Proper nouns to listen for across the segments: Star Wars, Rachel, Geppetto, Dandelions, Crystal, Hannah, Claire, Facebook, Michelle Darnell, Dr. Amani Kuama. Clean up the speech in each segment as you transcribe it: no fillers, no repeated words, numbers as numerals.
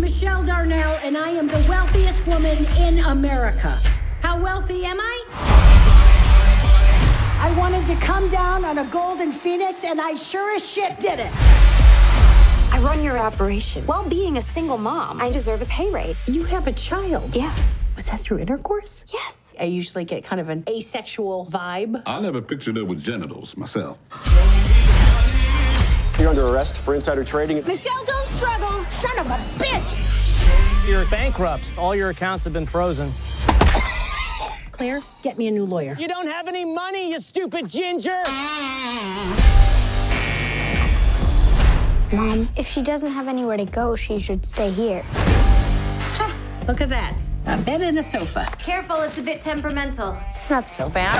Michelle Darnell, and I am the wealthiest woman in America. How wealthy am I? I wanted to come down on a golden phoenix, and I sure as shit did it. I run your operation. While being a single mom, I deserve a pay raise. You have a child? Yeah. Was that through intercourse? Yes. I usually get kind of an asexual vibe. I never pictured her with genitals myself. You're under arrest for insider trading. Michelle, don't struggle. Son of a bitch. You're bankrupt. All your accounts have been frozen. Claire, get me a new lawyer. You don't have any money, you stupid ginger. Mom, if she doesn't have anywhere to go, she should stay here. Ha, look at that. A bed and a sofa. Careful, it's a bit temperamental. It's not so bad.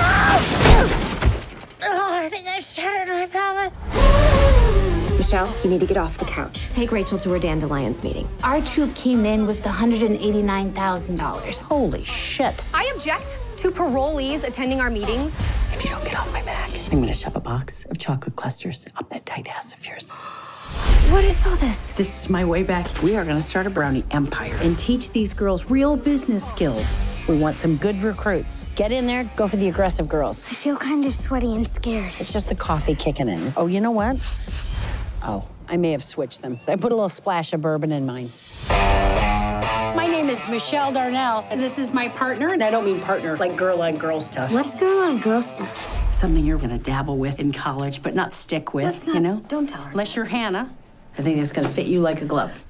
Oh, I think I've shattered my pelvis. Michelle, you need to get off the couch. Take Rachel to her Dandelions meeting. Our troop came in with the $189,000. Holy shit. I object to parolees attending our meetings. If you don't get off my back, I'm gonna shove a box of chocolate clusters up that tight ass of yours. What is all this? This is my way back. We are going to start a brownie empire and teach these girls real business skills. We want some good recruits. Get in there, go for the aggressive girls. I feel kind of sweaty and scared. It's just the coffee kicking in. Oh, you know what? Oh, I may have switched them. I put a little splash of bourbon in mine. My name is Michelle Darnell, and this is my partner. And I don't mean partner, like girl on girl stuff. What's girl on girl stuff? Something you're going to dabble with in college, but not stick with, you know? Don't tell her. Unless you're Hannah. I think it's gonna fit you like a glove.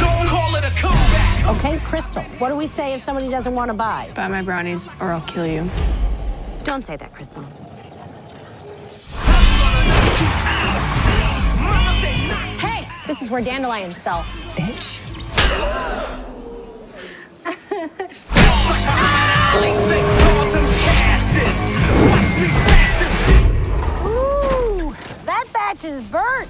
Don't call it a comeback! Okay, Crystal, what do we say if somebody doesn't want to buy? Buy my brownies or I'll kill you. Don't say that, Crystal. Don't say that. Hey, this is where dandelions sell. Bitch. Ooh, that batch is burnt.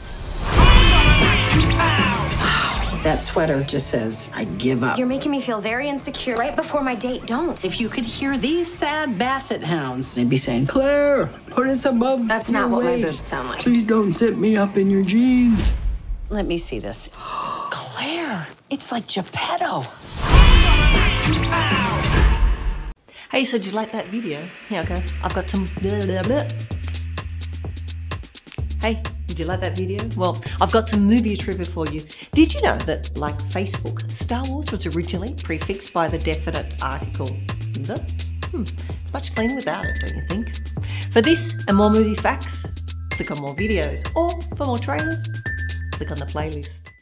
That sweater just says, I give up. You're making me feel very insecure right before my date. Don't. If you could hear these sad basset hounds, they'd be saying, Claire, put us above. That's not what my boobs sound like. Please don't zip me up in your jeans. Let me see this. Claire, it's like Geppetto. Hey, so did you like that video? Yeah, okay. I've got some. Hey. Did you like that video? Well, I've got some movie trivia for you. Did you know that, like Facebook, Star Wars was originally prefixed by the definite article the? It's much cleaner without it, don't you think? For this and more movie facts, click on more videos, or for more trailers, click on the playlist.